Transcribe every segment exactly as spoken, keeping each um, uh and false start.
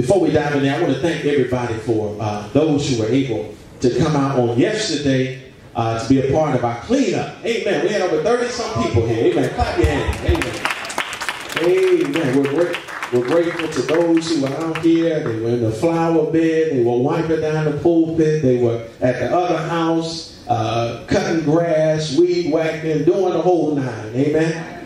Before we dive in there, I want to thank everybody for uh, those who were able to come out on yesterday uh, to be a part of our cleanup. Amen. We had over thirty some people here. Amen. Clap your hands. Amen. Amen. We're, great. we're grateful to those who were out here. They were in the flower bed. They were wiping down the pulpit. They were at the other house, uh, cutting grass, weed whacking, doing the whole nine. Amen.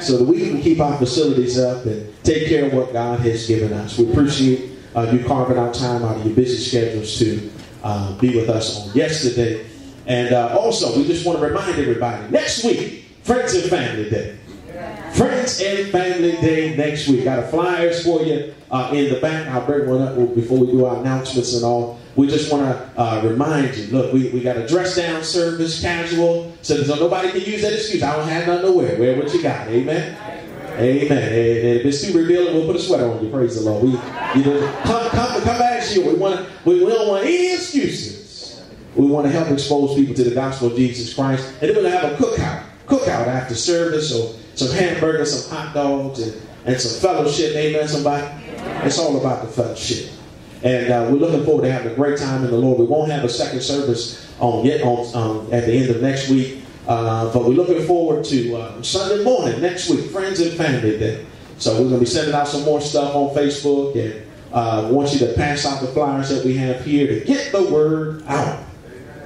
So that we can keep our facilities up and take care of what God has given us. We appreciate uh, you carving out time out of your busy schedules to uh, be with us on yesterday. And uh, also, we just want to remind everybody, next week, Friends and Family Day. Yeah. Friends and Family Day next week. Got a flyers for you uh, in the back. I'll bring one up before we do our announcements and all. We just want to uh, remind you, look, we, we got a dress-down service, casual, so that nobody can use that excuse. I don't have nothing to wear. Wear what you got. Amen? Amen. Amen. And if it's too revealing, we'll put a sweater on you. Praise the Lord. We, you know, come, come, come back to you. We, want, we, we don't want any excuses. We want to help expose people to the gospel of Jesus Christ. And then we're going to have a cookout. Cookout after service, or some hamburgers, some hot dogs, and, and some fellowship. Amen, somebody? It's all about the fellowship. And uh, we're looking forward to having a great time in the Lord. We won't have a second service on yet on, um, at the end of next week. Uh, but we're looking forward to uh, Sunday morning next week, Friends and Family Day. So we're going to be sending out some more stuff on Facebook. And I uh, want you to pass out the flyers that we have here to get the word out.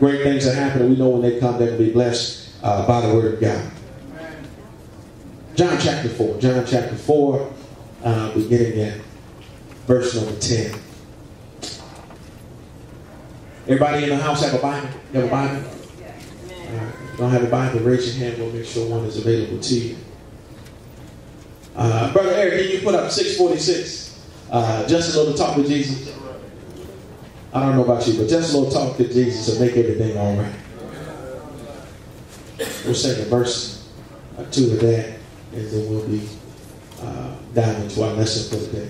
Great things are happening. We know when they come, they'll be blessed uh, by the word of God. John chapter four. John chapter four, uh, beginning at verse number ten. Everybody in the house have a Bible? You have a Bible? Uh, don't have a Bible? Raise your hand. We'll make sure one is available to you. Uh, Brother Eric, can you put up six forty-six? Uh, just a little talk with Jesus. I don't know about you, but just a little talk to Jesus will make everything all right. We'll sing a verse or two of that, and then we'll be uh, diving into our lesson for the day.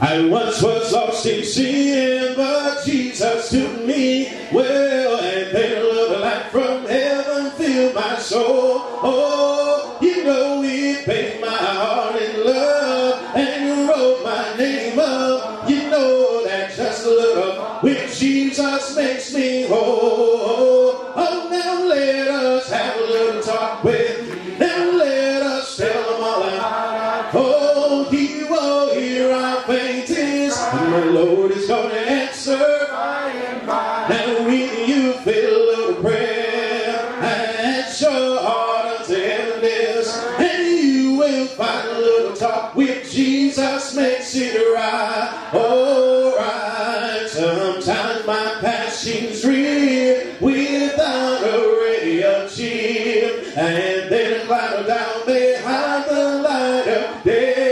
I once was lost in sin, but Jesus took me well, and pale of light from heaven filled my soul. Oh, you know it bathed my heart in love, and you wrote my name up. You know that just love with Jesus makes me whole. Oh, oh, now let us have a little talk with you. Now let us tell them all out. Oh, he will hear our my Lord is going to answer. By and by. Now with you fill the prayer and your heart unto heaven is, and you will find a little talk with Jesus makes it right. All right. Sometimes my passion's real without a ray of cheer, and then a cloud down behind the light of day.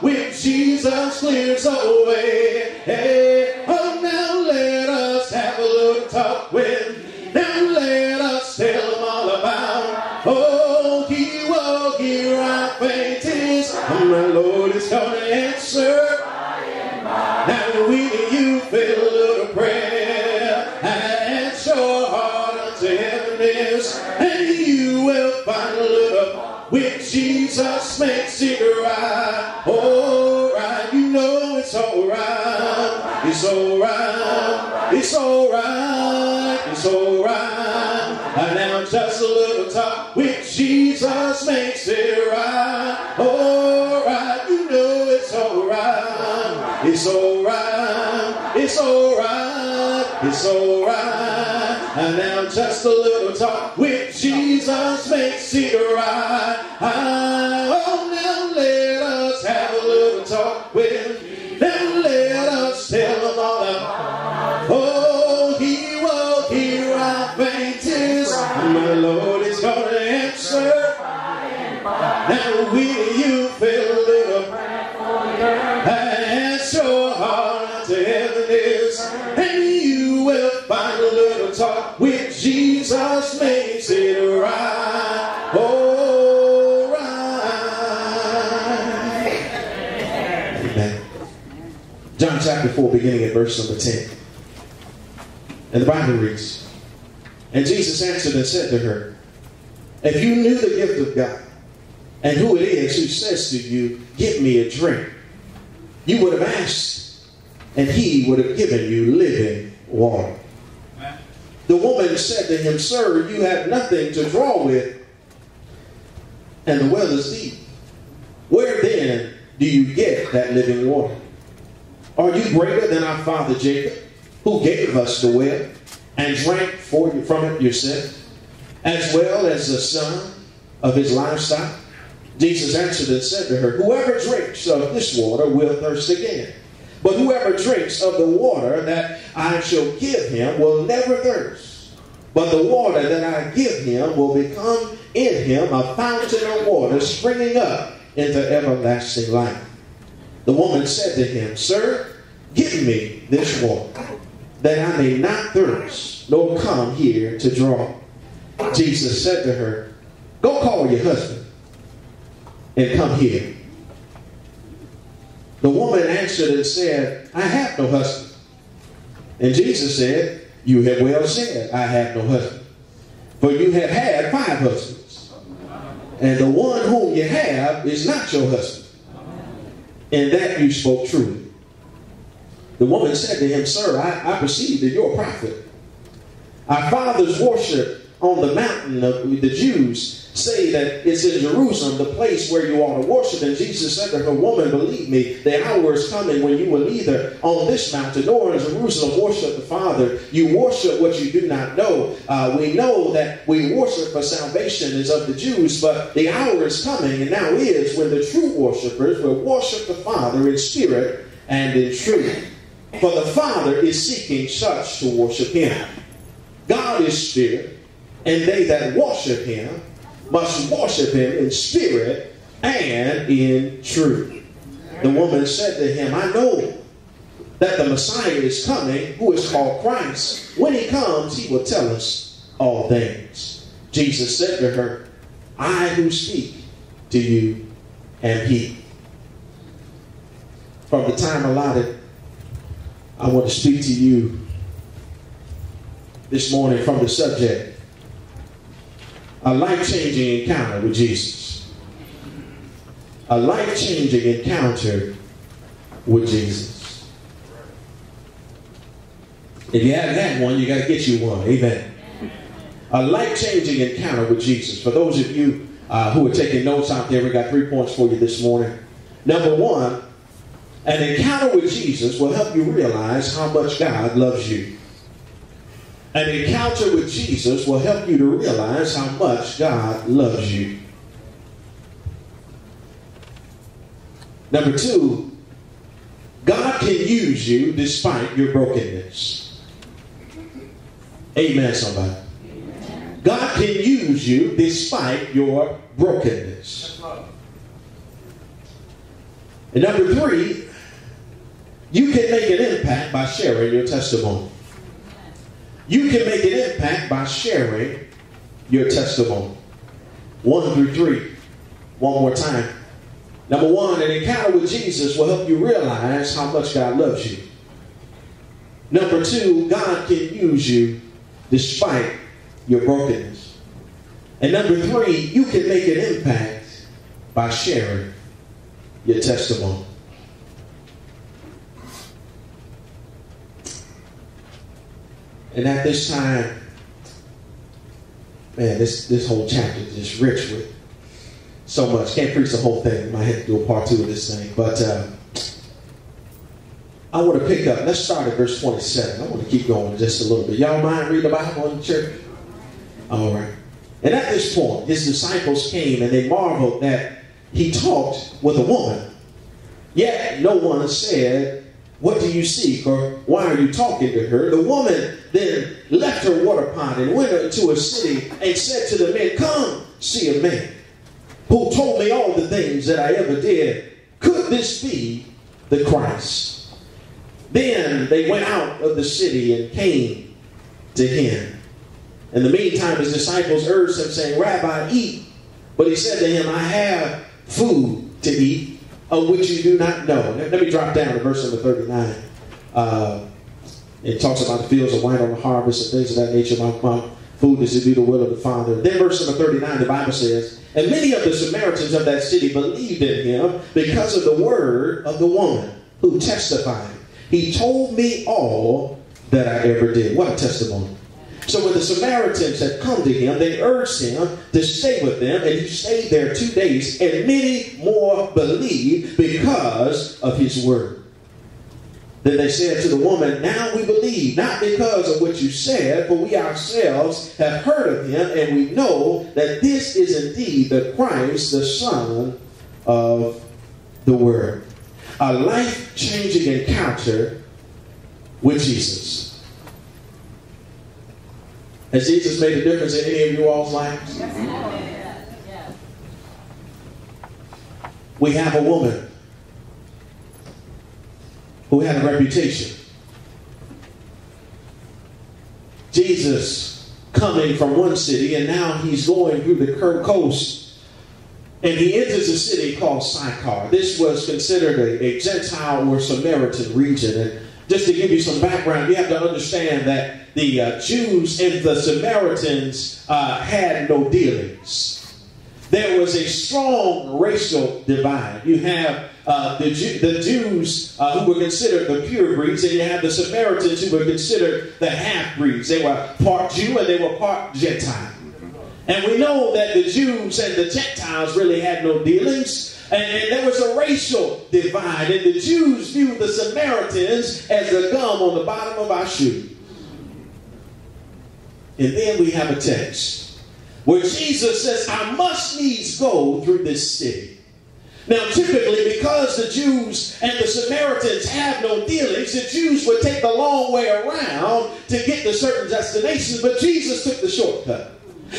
With Jesus clears away. Hey, oh, now let us have a little talk with him. Now let us tell him all about. Oh, he will hear our faintest. Oh, my Lord is going to answer. Now with you fill a little prayer and your heart unto heaven is, and you will find a little. With Jesus makes it right. All right, you know it's all right. It's all right. It's all right. It's all right. And now just a little talk. With Jesus makes it right. All right, you know it's all right. It's all right. It's all right. It's all right. And now just a little talk with Jesus makes it right. Oh, now let us have a little talk with him. Now let us tell him all about. Oh, he will hear our faintest. My Lord is going to answer. Now will you feel a little and your heart unto heaven is, and you will find a little talk with Jesus makes it right. All right. Amen. John chapter four, beginning at verse number ten. And the Bible reads, "And Jesus answered and said to her, if you knew the gift of God, and who it is who says to you, give me a drink, you would have asked, and he would have given you living water." Amen. The woman said to him, "Sir, you have nothing to draw with, and the well is deep. Where then do you get that living water? Are you greater than our father Jacob, who gave us the well and drank for you from it yourself, as well as the son of his livestock?" Jesus answered and said to her, "Whoever drinks of this water will thirst again. But whoever drinks of the water that I shall give him will never thirst. But the water that I give him will become in him a fountain of water springing up into everlasting life." The woman said to him, "Sir, give me this water, that I may not thirst, nor come here to draw." Jesus said to her, "Go call your husband and come here." The woman answered and said, "I have no husband." And Jesus said, "You have well said, I have no husband. For you have had five husbands, and the one whom you have is not your husband. And that you spoke truly." The woman said to him, "Sir, I, I perceive that you're a prophet. Our fathers worship on the mountain of the Jews, say that it's in Jerusalem, the place where you ought to worship." And Jesus said to her, "Woman, believe me, the hour is coming when you will neither on this mountain nor in Jerusalem worship the Father. You worship what you do not know. Uh, we know that we worship for salvation is of the Jews, but the hour is coming, and now is, when the true worshipers will worship the Father in spirit and in truth. For the Father is seeking such to worship him. God is spirit, and they that worship him must worship him in spirit and in truth." The woman said to him, "I know that the Messiah is coming, who is called Christ. When he comes, he will tell us all things." Jesus said to her, "I who speak to you am he." From the time allotted, I want to speak to you this morning from the subject, a life-changing encounter with Jesus. A life-changing encounter with Jesus. If you haven't had one, you got to get you one. Amen. A life-changing encounter with Jesus. For those of you uh, who are taking notes out there, we got three points for you this morning. Number one, an encounter with Jesus will help you realize how much God loves you. An encounter with Jesus will help you to realize how much God loves you. Number two, God can use you despite your brokenness. Amen, somebody. Amen. God can use you despite your brokenness. And number three, you can make an impact by sharing your testimony. You can make an impact by sharing your testimony. One through three. One more time. Number one, an encounter with Jesus will help you realize how much God loves you. Number two, God can use you despite your brokenness. And number three, you can make an impact by sharing your testimony. And at this time, man, this, this whole chapter is just rich with so much. Can't preach the whole thing. Might have to do a part two of this thing. But uh, I want to pick up. Let's start at verse twenty-seven. I want to keep going just a little bit. Y'all mind reading the Bible in church? All right. And at this point, his disciples came and they marveled that he talked with a woman. Yet no one said, "What do you seek?" or "Why are you talking to her?" The woman then left her water pot and went into a city and said to the men, "Come see a man who told me all the things that I ever did. Could this be the Christ?" Then they went out of the city and came to him. In the meantime, his disciples urged him, saying, "Rabbi, eat." But he said to him, "I have food to eat of which you do not know." Let me drop down to verse number thirty-nine. Uh, It talks about the fields of wine on the harvest and things of that nature. My, my food is to do the will of the Father. Then verse number thirty-nine, the Bible says, and many of the Samaritans of that city believed in him because of the word of the woman who testified. He told me all that I ever did. What a testimony. So when the Samaritans had come to him, they urged him to stay with them, and he stayed there two days, and many more believed because of his word. Then they said to the woman, now we believe, not because of what you said, for we ourselves have heard of him, and we know that this is indeed the Christ, the Son of the Word. A life-changing encounter with Jesus. Has Jesus made a difference in any of you all's lives? Yes. We have a woman who had a reputation. Jesus coming from one city, and now he's going through the coast. And he enters a city called Sychar. This was considered a, a Gentile or Samaritan region. And just to give you some background, you have to understand that the uh, Jews and the Samaritans uh, had no dealings. There was a strong racial divide. You have uh, the, Jew, the Jews uh, who were considered the pure breeds, and you have the Samaritans who were considered the half-breeds. They were part Jew and they were part Gentile. And we know that the Jews and the Gentiles really had no dealings. And, and there was a racial divide. And the Jews viewed the Samaritans as the gum on the bottom of our shoe. And then we have a text where Jesus says, I must needs go through this city. Now, typically, because the Jews and the Samaritans have no dealings, the Jews would take the long way around to get to certain destinations. But Jesus took the shortcut.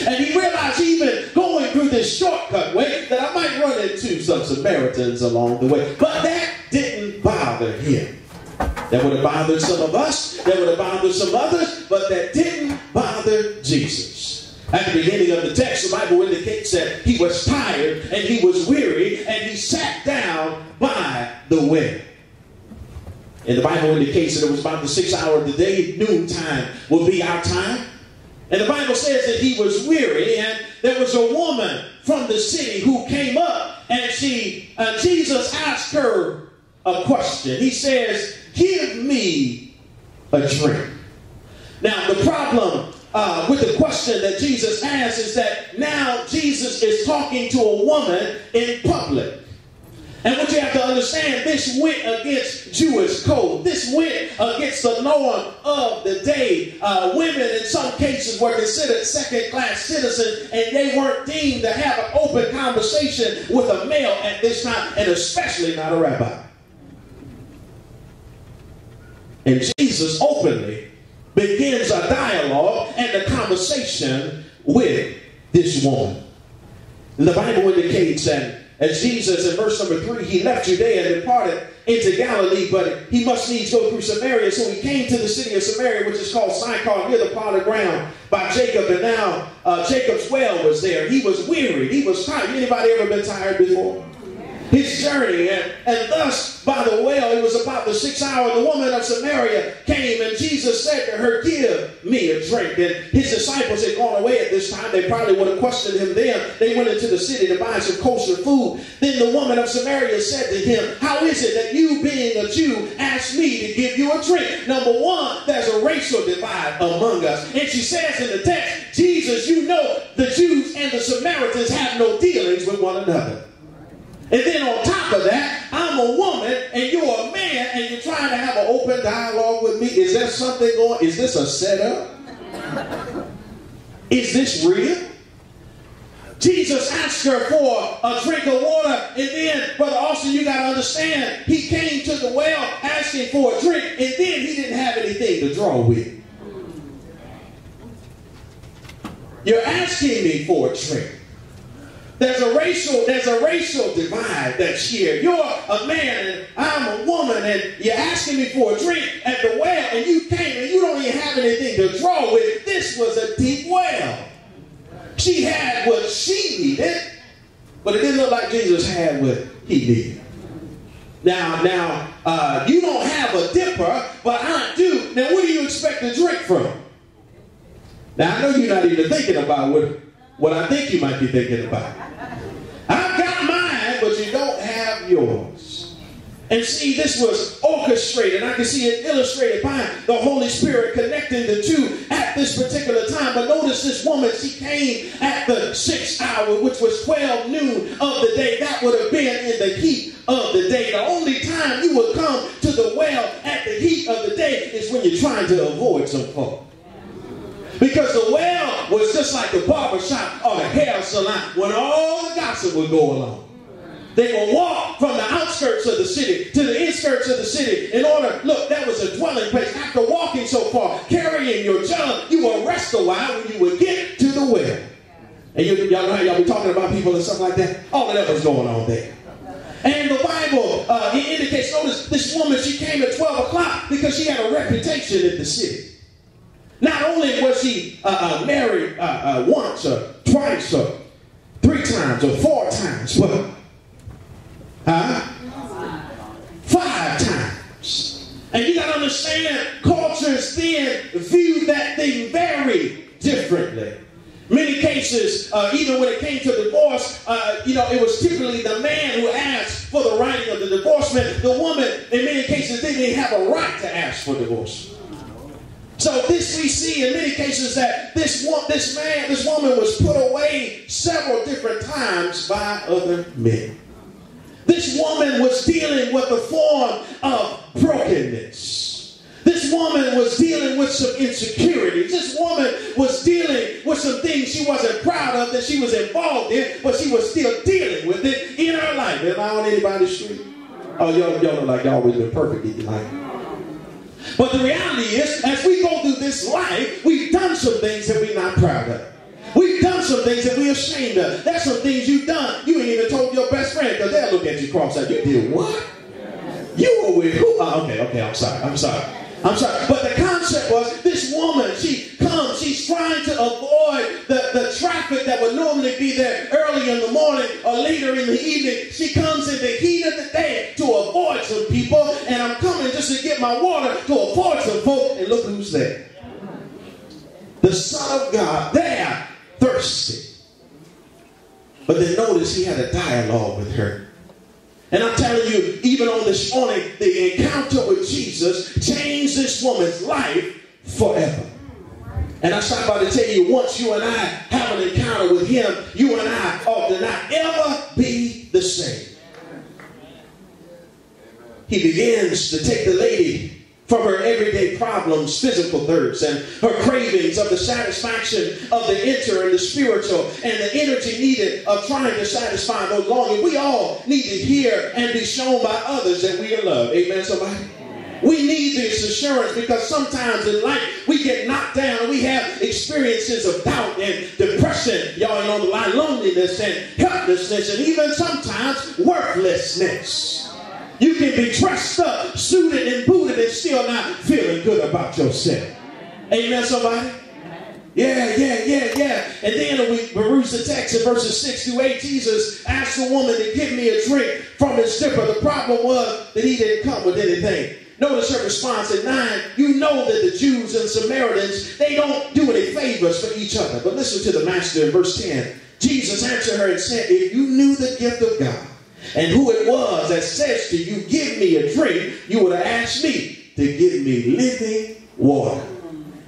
And he realized even going through this shortcut way that I might run into some Samaritans along the way. But that didn't bother him. That would have bothered some of us. That would have bothered some others. But that didn't bother Jesus. At the beginning of the text, the Bible indicates that he was tired and he was weary and he sat down by the well. And the Bible indicates that it was about the sixth hour of the day. Noontime will be our time. And the Bible says that he was weary, and there was a woman from the city who came up, and she, uh, Jesus asked her a question. He says, give me a drink. Now, the problem uh, with the question that Jesus asked is that now Jesus is talking to a woman in public. And what you have to understand, this went against Jewish code. This went against the norm of the day. Uh, women, in some cases, were considered second-class citizens, and they weren't deemed to have an open conversation with a male at this time, and especially not a rabbi. And Jesus openly begins a dialogue and a conversation with this woman. And the Bible indicates that as Jesus, in verse number three, he left Judea and departed into Galilee, but he must needs go through Samaria. So he came to the city of Samaria, which is called Sychar, near the plot of ground by Jacob. And now uh, Jacob's well was there. He was weary. He was tired. Anybody ever been tired before? His journey, and, and thus, by the well, it was about the sixth hour, the woman of Samaria came, and Jesus said to her, give me a drink. And his disciples had gone away at this time. They probably would have questioned him then. They went into the city to buy some kosher food. Then the woman of Samaria said to him, how is it that you, being a Jew, ask me to give you a drink? Number one, there's a racial divide among us. And she says in the text, Jesus, you know the Jews and the Samaritans have no dealings with one another. And then on top of that, I'm a woman and you're a man and you're trying to have an open dialogue with me. Is there something going on? Is this a setup? Is this real? Jesus asked her for a drink of water, and then, Brother Austin, you got to understand, he came to the well asking for a drink, and then he didn't have anything to draw with. You're asking me for a drink. There's a racial, there's a racial divide that's here. You're a man and I'm a woman, and you're asking me for a drink at the well, and you came and you don't even have anything to draw with. This was a deep well. She had what she needed, but it didn't look like Jesus had what he needed. Now, now, uh, you don't have a dipper, but I do. Now, what do you expect to drink from? Now, I know you're not even thinking about what, what I think you might be thinking about. I've got mine, but you don't have yours. And see, this was orchestrated. I can see it illustrated by the Holy Spirit connecting the two at this particular time. But notice this woman, she came at the sixth hour, which was twelve noon of the day. That would have been in the heat of the day. The only time you would come to the well at the heat of the day is when you're trying to avoid some folk. Because the well was just like the barbershop or the hair salon when all the gossip would go along. They would walk from the outskirts of the city to the inskirts of the city in order, look, that was a dwelling place. After walking so far, carrying your jug, you would rest a while when you would get to the well. And you, y'all know how y'all be talking about people and stuff like that? All of that was going on there. And the Bible, uh, it indicates, notice this woman, she came at twelve o'clock because she had a reputation in the city. Not only was she uh, uh, married uh, uh, once or twice or three times or four times, but huh? five times. And you got to understand, cultures then view that thing very differently. Many cases, uh, even when it came to divorce, uh, you know, it was typically the man who asked for the writing of the divorcement. The woman, in many cases, didn't even have a right to ask for divorce. So this we see in many cases that this one, this man, this woman was put away several different times by other men. This woman was dealing with a form of brokenness. This woman was dealing with some insecurities. This woman was dealing with some things she wasn't proud of that she was involved in, but she was still dealing with it in her life. Am I on anybody's street? Oh, y'all look like y'all always been perfect in your life. But the reality is, as we go through this life, we've done some things that we're not proud of. We've done some things that we're ashamed of. That's some things you've done. You ain't even told your best friend because they'll look at you cross-eyed. You did what? You were with who? Oh, okay, okay, I'm sorry, I'm sorry. I'm sorry. But the concept was this woman, she comes, she's trying to avoid the, the traffic that would normally be there early in the morning or later in the evening. She comes in the heat of the day to avoid some people, and I'm coming just to get my water to avoid some folk, and look who's there. The Son of God, there, thirsty. But then notice he had a dialogue with her. And I'm telling you, even on this morning, the encounter with Jesus changed this woman's life forever. And I'm about to tell you, once you and I have an encounter with him, you and I ought to not ever be the same. He begins to take the lady from her everyday problems, physical thirsts, and her cravings of the satisfaction of the inner and the spiritual, and the energy needed of trying to satisfy those longings. We all need to hear and be shown by others that we are loved. Amen, somebody? We need this assurance because sometimes in life we get knocked down. We have experiences of doubt and depression. Y'all know the line, loneliness and helplessness and even sometimes worthlessness. You can be dressed up, suited and booted and still not feeling good about yourself. Amen, somebody? Yeah, yeah, yeah, yeah. And then we peruse the text in verses six through eight. Jesus asked the woman to give me a drink from his dipper. The problem was that he didn't come with anything. Notice her response in nine. You know that the Jews and Samaritans, they don't do any favors for each other. But listen to the master in verse ten. Jesus answered her and said, if you knew the gift of God, and who it was that says to you, give me a drink, you would have asked me to give me living water.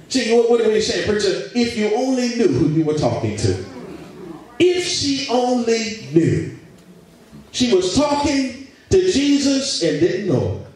See, what, what are we saying, preacher? If you only knew who you were talking to. If she only knew. She was talking to Jesus and didn't know him.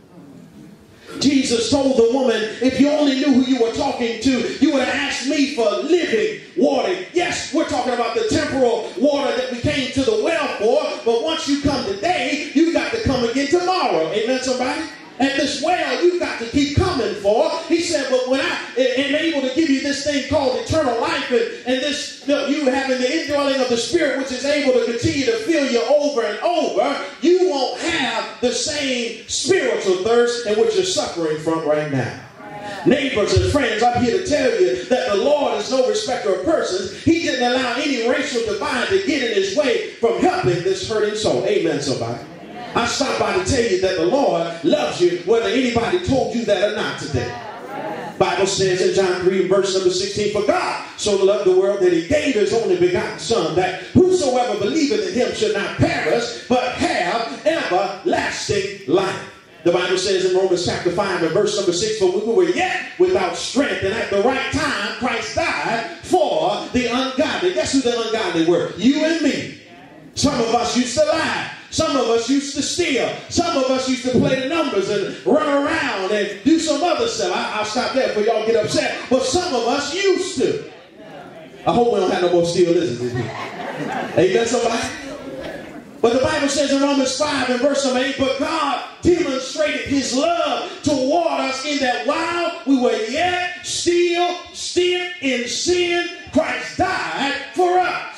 Jesus told the woman, if you only knew who you were talking to, you would have asked me for living water. Yes, we're talking about the temporal water that we came to the well for, but once you come today, you got to come again tomorrow. Amen, somebody? At this well, you've got to keep coming for. He said, but when I am able to give you this thing called eternal life, and, and this, you having the indwelling of the Spirit, which is able to continue to fill you over and over, you won't have the same spiritual thirst in which you're suffering from right now. Neighbors and friends, I'm here to tell you that the Lord is no respecter of persons. He didn't allow any racial divide to get in his way from helping this hurting soul. Amen, somebody. I stopped by to tell you that the Lord loves you, whether anybody told you that or not today. Bible says in John three verse number sixteen, for God so loved the world that he gave his only begotten son, that whosoever believeth in him should not perish, but have everlasting life. The Bible says in Romans chapter five and verse number six, for we were yet without strength, and at the right time Christ died for the ungodly. Guess who the ungodly were? You and me. Some of us used to lie. Some of us used to steal. Some of us used to play the numbers and run around and do some other stuff. I, I'll stop there before y'all get upset. But some of us used to. I hope we don't have no more steal, is it? Amen, somebody? But the Bible says in Romans five and verse number eight, but God demonstrated his love toward us in that while we were yet still still in sin, Christ died for us.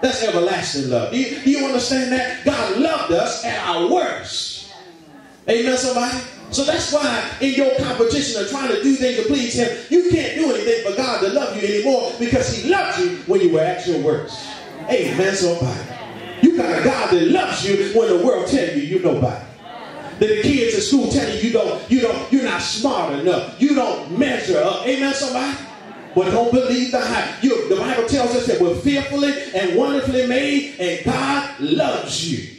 That's everlasting love. Do you, do you understand that? God loved us at our worst. Amen, somebody? So that's why in your competition of trying to do things to please him, you can't do anything for God to love you anymore, because he loved you when you were at your worst. Amen, somebody? You got a God that loves you when the world tells you you're nobody. That the kids at school tell you you don't, you don't, you're not smart enough. You don't measure up. Amen, somebody? But don't believe the hype. You, the Bible tells us that we're fearfully and wonderfully made, and God loves you.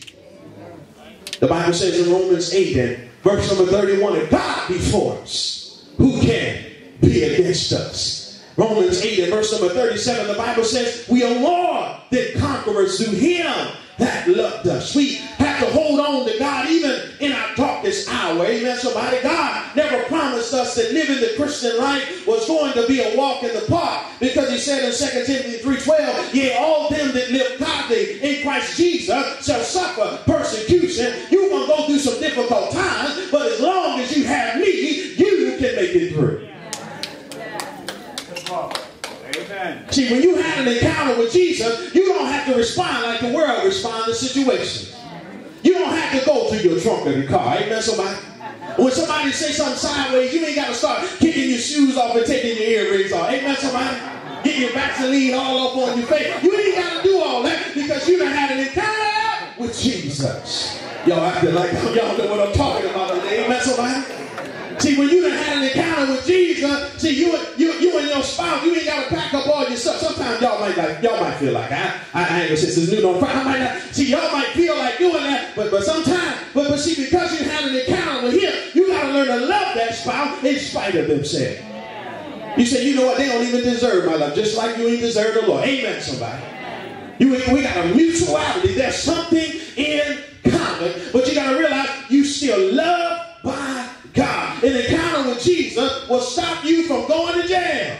The Bible says in Romans eight and verse number thirty-one, and God be for us, who can be against us? Romans eight and verse number thirty-seven, the Bible says, we are more than conquerors through him that loved us. We have to hold on to God even in our darkest hour. Amen, somebody? God never promised us that living the Christian life was going to be a walk in the park, because he said in Second Timothy three twelve, yea, all them that live godly in Christ Jesus shall suffer persecution. You're going to go through some difficult times, but as long as you have me, you can make it through. Amen. See, when you have an encounter with Jesus, you don't have to respond like the world responds to situations. You don't have to go to your trunk in the car. Amen, somebody? When somebody says something sideways, you ain't got to start kicking your shoes off and taking your earrings off. Amen, somebody? Getting your Vaseline all up on your face. You ain't got to do all that, because you done had an encounter with Jesus. Y'all acting like y'all know what I'm talking about today. Amen, somebody? See, when you done had an encounter with Jesus, see, you, you, you and your spouse, you ain't got to pack up all your stuff. Sometimes y'all might like, y'all might feel like, I, I, I ain't gonna say this new on Friday. I might not, see, y'all might feel like doing that, but, but sometimes, but, but see, because you had an encounter with him, you got to learn to love that spouse in spite of themselves. You say, you know what, they don't even deserve my love, just like you ain't deserve the Lord. Amen, somebody. You, we got a mutuality. There's something in common, but you got to realize you still loved by God. An encounter with Jesus will stop you from going to jail.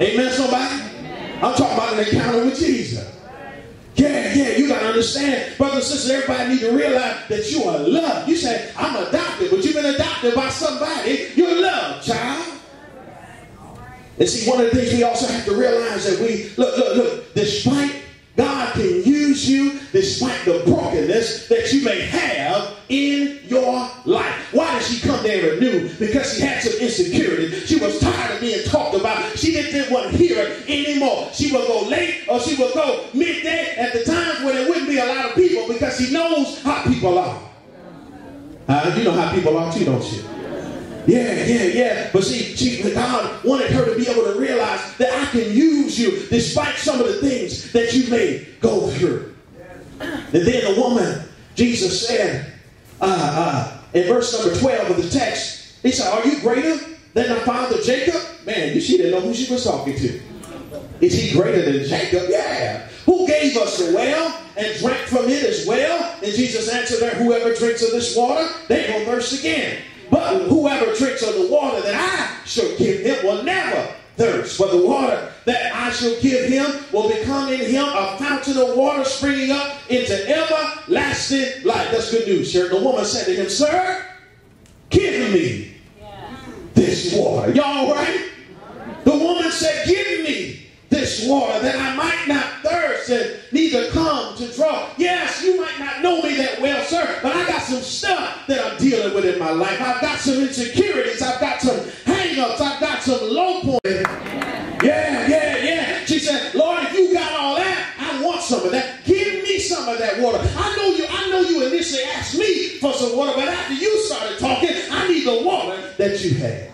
Amen, somebody? I'm talking about an encounter with Jesus. Yeah, yeah, you got to understand, brothers and sisters, everybody need to realize that you are loved. You say, I'm adopted, but you've been adopted by somebody. You're loved, child. And see, one of the things we also have to realize that we, look, look, look, despite God can use you, despite the brokenness that you may have in your life. Why did she come there and renew? Because she had some insecurity. She was tired of being talked about. She didn't, didn't want to hear it anymore. She would go late, or she would go midday at the times when there wouldn't be a lot of people, because she knows how people are. Uh, you know how people are too, don't you? Yeah, yeah, yeah. But see, she, God wanted her to be able to realize that I can use you despite some of the things that you may go through. And then the woman, Jesus said, uh, uh, in verse number twelve of the text, he said, are you greater than our father Jacob? Man, she didn't know who she was talking to. Is he greater than Jacob? Yeah. Who gave us the well and drank from it as well? And Jesus answered her, whoever drinks of this water, they will thirst again. But whoever drinks of the water that I shall give him will never thirst. But the water that I shall give him will become in him a fountain of water springing up into everlasting life. That's good news, sir. The woman said to him, sir, give me this water. Y'all right? The woman said, give me this water that I might not thirst and neither come to draw. Yes, you might not know me that well, sir, but I got some stuff that I'm dealing with in my life. I've got some insecurities. I've got some hang-ups. I've got some low points. Yeah, yeah, yeah. She said, Lord, if you got all that, I want some of that. Give me some some of that water. I know you, I know you initially asked me for some water, but after you started talking, I need the water that you had.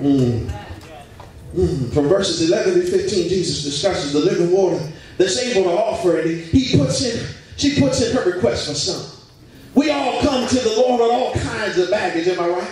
Mm. Mm. From verses eleven to fifteen, Jesus discusses the living water that's able to offer, and he puts in, she puts in her request for some. We all come to the Lord with all kinds of baggage, am I right?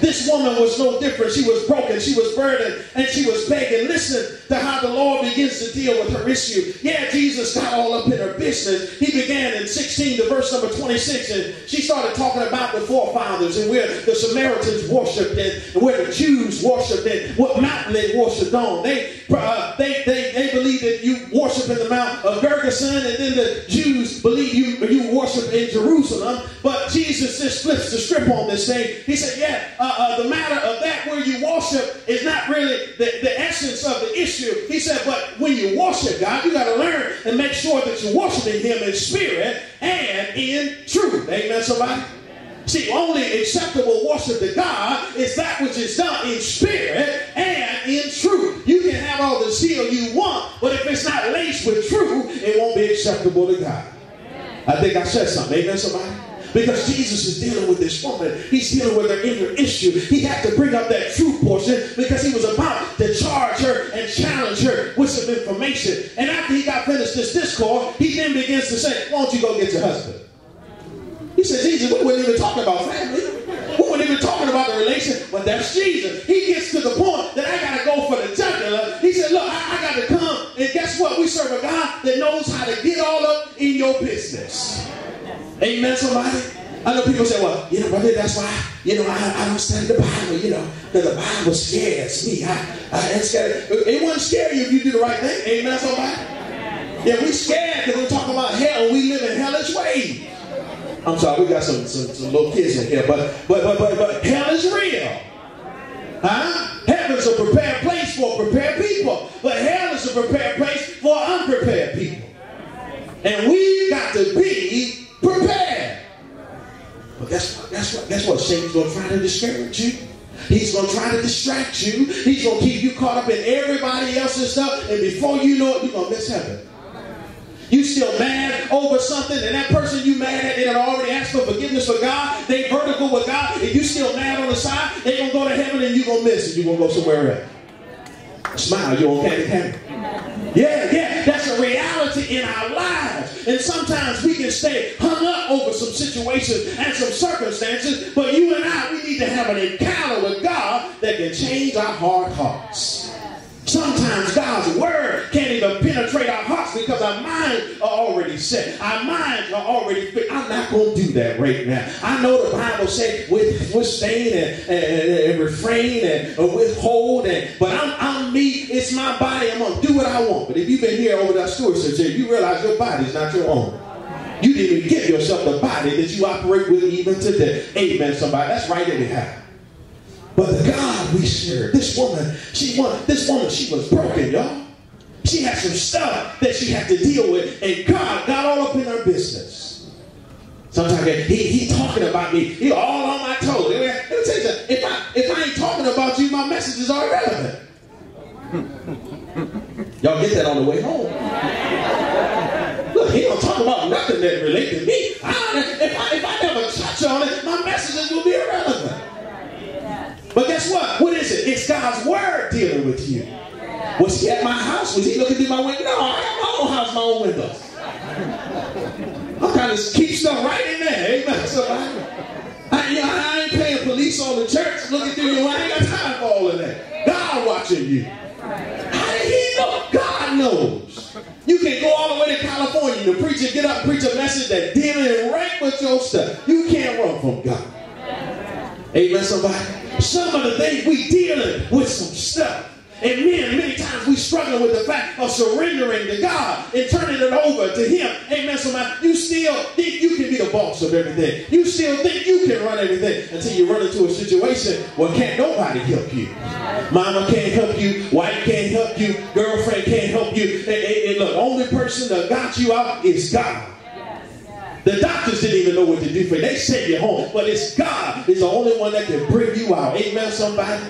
This woman was no different. She was broken, she was burdened, and she was begging. Listen to how the Lord begins to deal with her issue. Yeah, Jesus got all up in her business. He began in sixteen to verse number twenty-six, and she started talking about the forefathers and where the Samaritans worshipped and where the Jews worshipped and what mountain they worshipped on. They, uh, they, they, they believe that you worship in the Mount of Gergeson, and then the Jews believe you, you worship in Jerusalem. But Jesus just flips the script on this thing. He said, yeah, Uh, uh, the matter of that where you worship is not really the, the essence of the issue. He said, but when you worship God, you got to learn and make sure that you're worshiping him in spirit and in truth. Amen, somebody? Amen. See, only acceptable worship to God is that which is done in spirit and in truth. You can have all the zeal you want, but if it's not laced with truth, it won't be acceptable to God. Amen. I think I said something. Amen, somebody? Because Jesus is dealing with this woman. He's dealing with her inner issue. He had to bring up that truth portion because he was about to charge her and challenge her with some information. And after he got finished this discourse, he then begins to say, why don't you go get your husband? He says, Jesus, we wouldn't even talk about family. We wouldn't even talking about the relation. But that's Jesus. He gets to the point that I got to go for the jugular. He said, look, I, I got to come. And guess what? We serve a God that knows how to get all up in your business. Amen, somebody? I know people say, well, you know, brother, that's why, you know, I, I don't study the Bible, you know, because the Bible scares me. I, I, it's scary. It wouldn't scare you if you do the right thing. Amen, somebody? Yeah, we scared because we're talking about hell and we live in hellish ways. I'm sorry, we got some, some, some little kids in here, but, but, but, but, but hell is real. Huh? Heaven's a prepared place for prepared people, but hell is a prepared place for unprepared people. And we've got to be prepared. But that's what, that's what, that's what Satan's going to try to discourage you. He's going to try to distract you. He's going to keep you caught up in everybody else's stuff. And before you know it, you're going to miss heaven. You still mad over something, and that person you mad at, they had already asked for forgiveness for God. They vertical with God. If you still mad on the side, they're going to go to heaven and you're going to miss it. You're going to go somewhere else. Smile, you're on candy heaven. Yeah, yeah, that's a reality in our lives. And sometimes we can stay hung up over some situations and some circumstances, but you and I, we need to have an encounter with God that can change our hard hearts. Sometimes God's word can't even penetrate our hearts because our minds are already set. Our minds are already fixed. I'm not going to do that right now. I know the Bible says withstand and, and, and refrain and withhold, and, but I'm, I'm me. It's my body. I'm going to do what I want. But if you've been here over that stewardship, you realize your body is not your own. You didn't even give yourself the body that you operate with even today. Amen, somebody. That's right that we have. But the God we serve, this woman, she won, this woman, she was broken, y'all. She had some stuff that she had to deal with, and God got all up in her business. Sometimes he, he talking about me, he all on my toes. Let me tell you something, if I, if I ain't talking about you, my messages are irrelevant. Y'all get that on the way home. Look, he don't talk about nothing that relates to me. I, if, I, if I never touch on it, my messages will be irrelevant. But guess what? What is it? It's God's word dealing with you. Was he at my house? Was he looking through my window? No, I have my own house, my own windows. I'm trying to keep stuff right in there. Amen. So I, I, you know, I ain't paying police on the church looking through your window. I ain't got time for all of that. God watching you. How did he know? God knows. You can go all the way to California to preach and get up, preach a message that dealing right with your stuff. You can't run from God. Amen, somebody? Some of the things we dealing with some stuff. And men, many times we struggle with the fact of surrendering to God and turning it over to him. Amen, somebody. You still think you can be the boss of everything. You still think you can run everything until you run into a situation where can't nobody help you. Mama can't help you. Wife can't help you. Girlfriend can't help you. And, and, and look, the only person that got you out is God. The doctors didn't even know what to do for you. They sent you home. But it's God is the only one that can bring you out. Amen, somebody?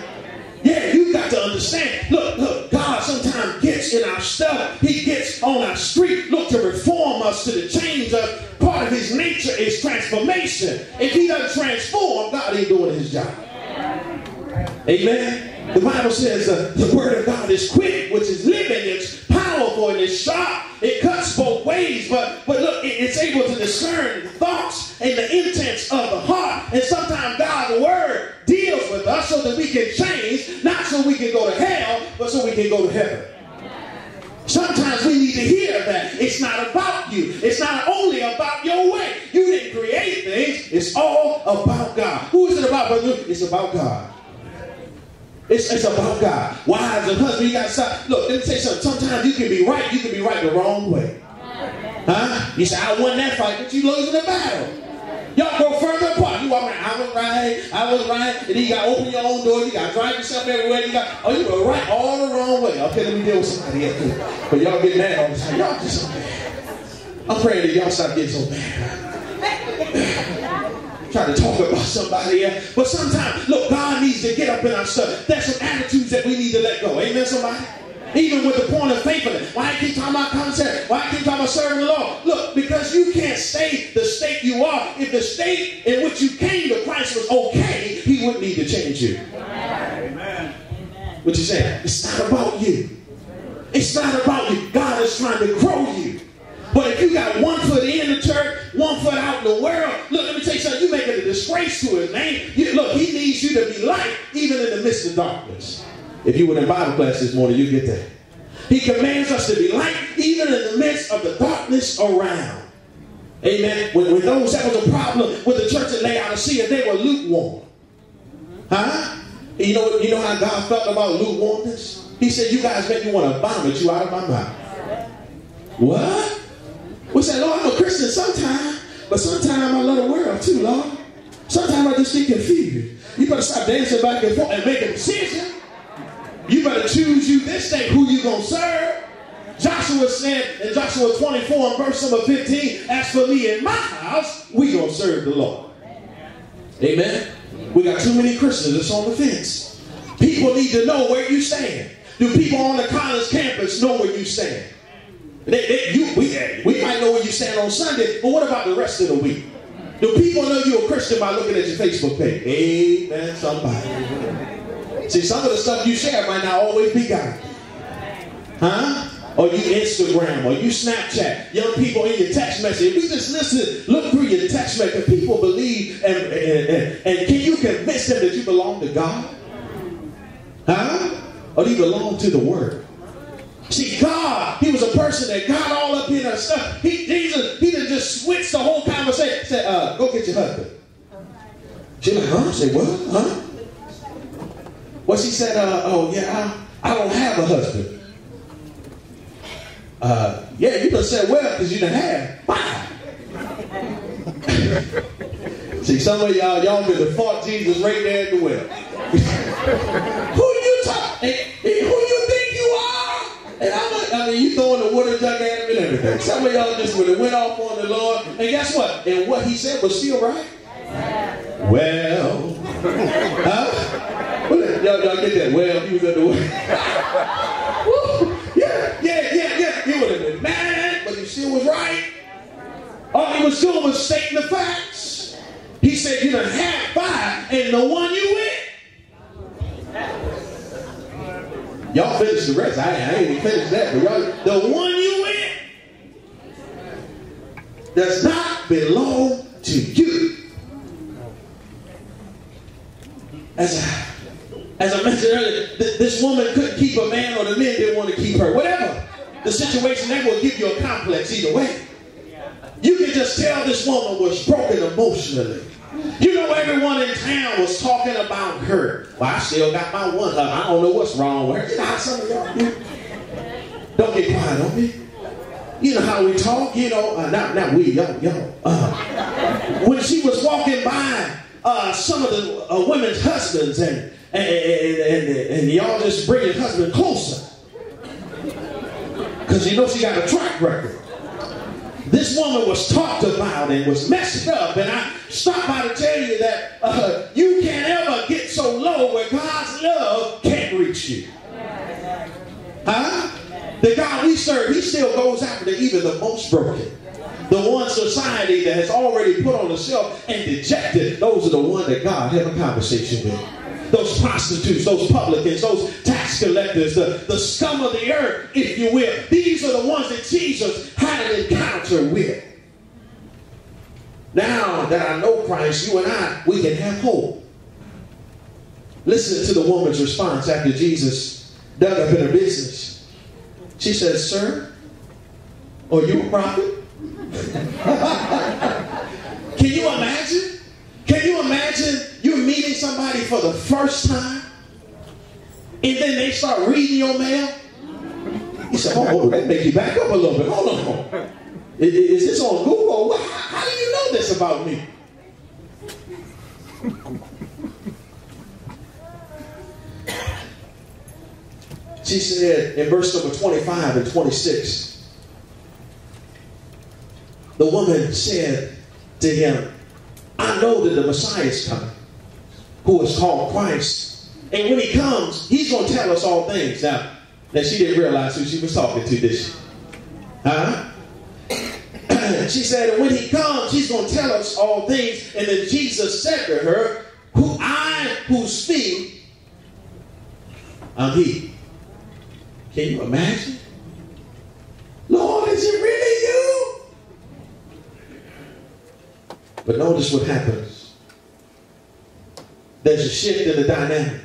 Yeah, you got to understand. Look, look, God sometimes gets in our stuff. He gets on our street, look, to reform us, to the change us. Part of his nature is transformation. If he doesn't transform, God ain't doing his job. Amen. The Bible says uh, the word of God is quick, which is living, it's powerful, and it's sharp. It cuts both ways, but, but look, it, it's able to discern the thoughts and the intents of the heart. And sometimes God's word deals with us so that we can change, not so we can go to hell, but so we can go to heaven. Sometimes we need to hear that it's not about you. It's not only about your way. You didn't create things. It's all about God. Who is it about? It's about God. It's, it's about God. Wives and husbands, you got to stop. Look, let me tell you something. Sometimes you can be right. You can be right the wrong way. Huh? You say, I won that fight, but you losing the battle. Y'all go further apart. You walk around, I was right, I was right. And then you got to open your own door. You got to drive yourself everywhere. You got, oh, you were right all the wrong way. Okay, let me deal with somebody else. But y'all get mad all the time. Y'all just so mad. I'm praying that y'all stop getting so mad. Trying to talk about somebody else. But sometimes, look, God needs to get up in our stuff. There's some attitudes that we need to let go. Amen, somebody? Even with the point of faithfulness. Why I keep talking about concept? Why I keep talking about serving the Lord? Look, because you can't stay the state you are. If the state in which you came to Christ was okay, he wouldn't need to change you. Amen. What you saying? It's not about you. It's not about you. God is trying to grow you. But if you got one foot in the church, one foot out in the world, look, let me tell you something, you're making a disgrace to his name. You, look, he needs you to be light even in the midst of darkness. If you were in Bible class this morning, you get that. He commands us to be light even in the midst of the darkness around. Amen. When, when those, that was a problem with the church at Laodicea, they were lukewarm. Huh? And you know, you know how God felt about lukewarmness? He said, you guys make me want to vomit you out of my mouth. What? We say, Lord, I'm a Christian sometimes, but sometimes I love the world too, Lord. Sometimes I just get confused. You better stop dancing back and forth and make a decision. You better choose you this day who you going to serve. Joshua said in Joshua twenty-four and verse number fifteen, as for me and my house, we going to serve the Lord. Amen. We got too many Christians that's on the fence. People need to know where you stand. Do people on the college campus know where you stand? They, they, you, we, we might know where you stand on Sunday, but what about the rest of the week? Do people know you're a Christian by looking at your Facebook page? Amen, somebody. See, some of the stuff you share might not always be God. Huh? Or you Instagram, or you Snapchat, young people in your text message. If you just listen, look through your text message, people believe, and, and, and, and can you convince them that you belong to God? Huh? Or do you belong to the Word? See, God, he was a person that got all up in her stuff. He, Jesus, he didn't just switch the whole conversation. He said, uh, go get your husband. She like, huh? I said, what? Huh? Well, she said, uh, oh, yeah, I, I don't have a husband. Uh, yeah, you done said well because you done have. Wow. See, some of y'all, y'all been to fought Jesus right there at the well. Who you talking? Who you think you are? And I'm like, I mean, you throwing the water jug at him and everything. Some of y'all just would have went off on the Lord. And guess what? And what he said was still right. Well. Huh? Y'all, y'all get that? Well, he was at the way. Yeah, yeah, yeah, yeah. He would have been mad, but he still was right. All he was doing was stating the facts. He said, you done had five, and the one you with. Y'all finish the rest. I, I ain't even finished that. But y'all, the one you with does not belong to you. As I, as I mentioned earlier, th this woman couldn't keep a man, or the men didn't want to keep her. Whatever the situation, they will give you a complex either way. You can just tell this woman was broken emotionally. You know, everyone in town was talking about her. Well, I still got my one husband. I don't know what's wrong with her. You know how some of y'all do? Don't get quiet on me. You know how we talk, you know. Uh, not, not we, y'all, y'all. Uh, when she was walking by uh, some of the uh, women's husbands, and, and, and, and, and y'all just bring your husband closer. Because you know she got a track record. this woman was talked about and was messed up. And I stopped by to tell you that uh, you can't ever get so low where God's love can't reach you. Huh? The God we serve, he still goes after even the most broken. The one society that has already put on the shelf and dejected, those are the ones that God have a conversation with. Those prostitutes, those publicans, those tax collectors, the, the scum of the earth, if you will. These are the ones that Jesus had an encounter with. Now that I know Christ, you and I, we can have hope. Listen to the woman's response after Jesus dug up in her business. She says, "Sir, are you a prophet?" Can you imagine? Can you imagine you're meeting somebody for the first time and then they start reading your mail? You say, oh, oh that makes you back up a little bit. Hold on. Is, is this on Google? How do you know this about me? She said in verse number twenty-five and twenty-six, the woman said to him, "I know that the Messiah is coming, who is called Christ. And when he comes, he's going to tell us all things." Now, now she didn't realize who she was talking to, did she? Huh? She said, when he comes, he's going to tell us all things. And then Jesus said to her, "Who I who speak, I'm he." Can you imagine? Lord, is it really you? But notice what happens. There's a shift in the dynamic.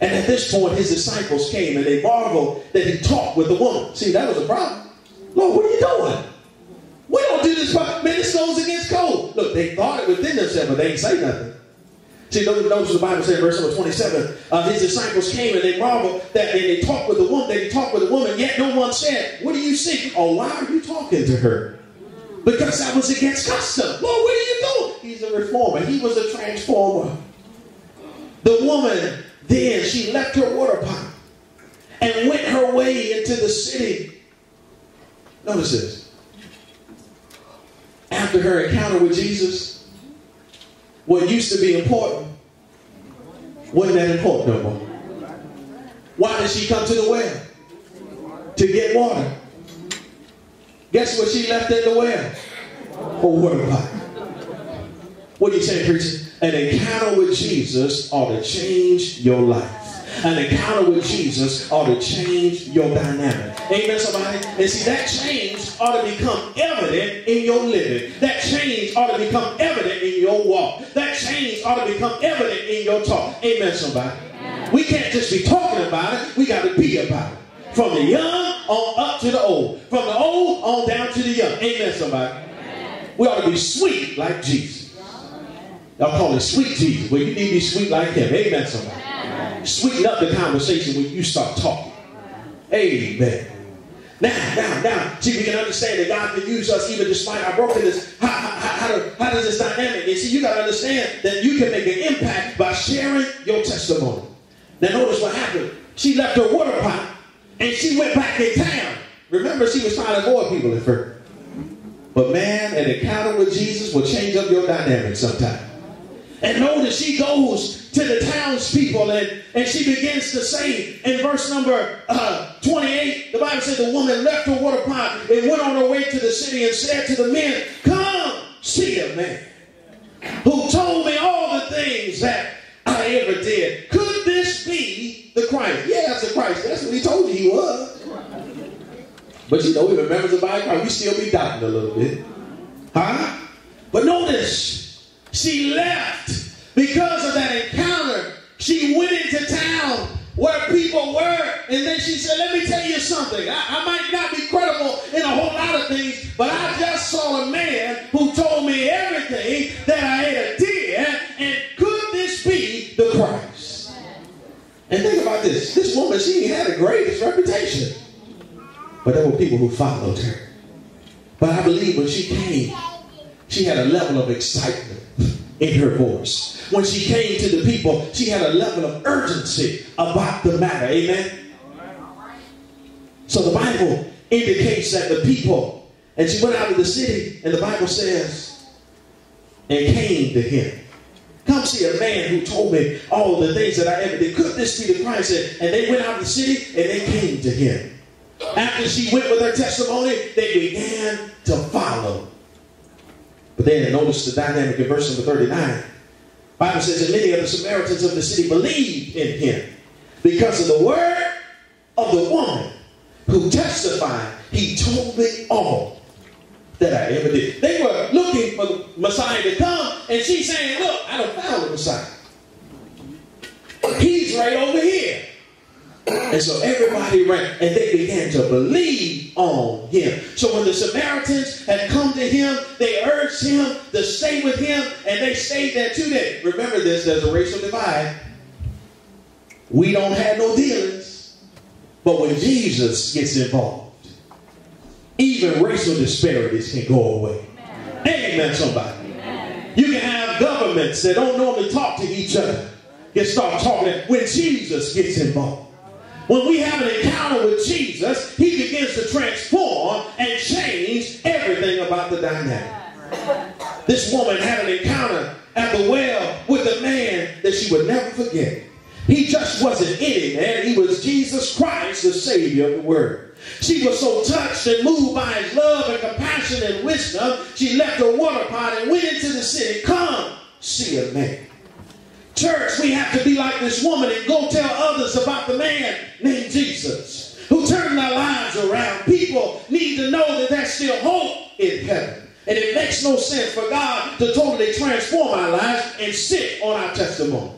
And at this point, his disciples came and they marveled that he talked with the woman. See, that was a problem. Lord, what are you doing? We don't do this. Man, this goes against code. Look, they thought it within themselves, but they didn't say nothing. See, notice what the Bible said in verse number twenty-seven. Uh, his disciples came and they marveled that and they talked with the woman. They talked with the woman, yet no one said, "What do you seek?" Or, "Why are you talking to her?" Because that was against custom. Lord, what are you doing? He's a reformer. He was a transformer. The woman then, she left her water pot and went her way into the city. Notice this. After her encounter with Jesus, what used to be important wasn't that important no more. Why did she come to the well? To get water. Guess what she left in the well? A water pot. What do you say, preacher? An encounter with Jesus ought to change your life. An encounter with Jesus ought to change your dynamic. Amen, somebody? And see, that change ought to become evident in your living. That change ought to become evident in your walk. That change ought to become evident in your talk. Amen, somebody? We can't just be talking about it. We got to be about it. From the young on up to the old. From the old on down to the young. Amen, somebody. Amen. We ought to be sweet like Jesus. Y'all call it sweet Jesus. Well, you need to be sweet like him. Amen, somebody. Amen. Sweeten up the conversation when you start talking. Amen. Now, now, now. See, we can understand that God can use us even despite our brokenness. How, how, how, how does this dynamic? And see, you got to understand that you can make an impact by sharing your testimony. Now, notice what happened. She left her water pot. And she went back in town. Remember, she was trying to avoid people at first. But man, an encounter with Jesus will change up your dynamic sometime. And notice she goes to the townspeople and, and she begins to say in verse number uh, twenty-eight, the Bible said the woman left her water pot and went on her way to the city and said to the men, "Come see a man who told me all the things that I ever did. Could this be the Christ?" Yeah, that's the Christ. That's what he told you he was. But you know, even members of the body of Christ, we still be doubting a little bit. Huh? But notice, she left because of that encounter. She went into town where people were, and then she said, "Let me tell you something. I, I might not be credible in a whole lot of things, but I just saw a man who told me everything that I had did, and be the Christ." And think about this. This woman, she had the greatest reputation. But there were people who followed her. But I believe when she came, she had a level of excitement in her voice. When she came to the people, she had a level of urgency about the matter. Amen? So the Bible indicates that the people And she went out of the city, and the Bible says, and came to him. Come see a man who told me all the things that I ever did. Could this be the Christ? And they went out of the city, and they came to him. After she went with her testimony, they began to follow. But then notice the dynamic in verse number thirty-nine. The Bible says, and many of the Samaritans of the city believed in him because of the word of the woman who testified, he told me all that I ever did. They were looking for the Messiah to come, and she's saying, look, I done found the Messiah. He's right over here. And so everybody ran, and they began to believe on him. So when the Samaritans had come to him, they urged him to stay with him, and they stayed there two days. Remember this, there's a racial divide. We don't have no dealings. But when Jesus gets involved, even racial disparities can go away. Amen, Amen somebody. Amen. You can have governments that don't normally talk to each other can start talking when Jesus gets involved. When we have an encounter with Jesus, he begins to transform and change everything about the dynamic. This woman had an encounter at the well with a man that she would never forget. He just wasn't any man. He was Jesus Christ, the Savior of the world. She was so touched and moved by his love and compassion and wisdom, she left her water pot and went into the city. Come see a man. Church, we have to be like this woman and go tell others about the man named Jesus who turned their lives around. People need to know that there's still hope in heaven. And it makes no sense for God to totally transform our lives and sit on our testimony.